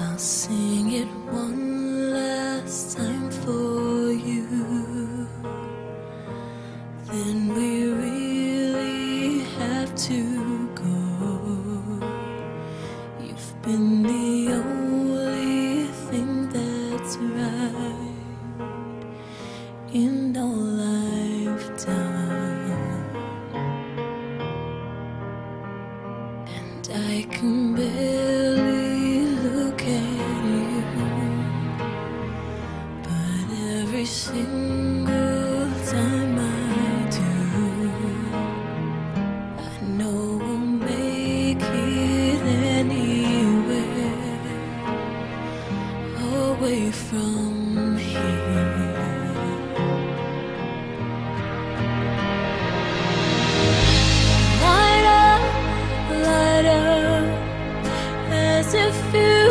I'll sing it one last time for you. Then we really have to go. You've been the only thing that's right in our lifetime, and I can barely every single time I do, I know we'll make it anywhere away from here. Light up, as if you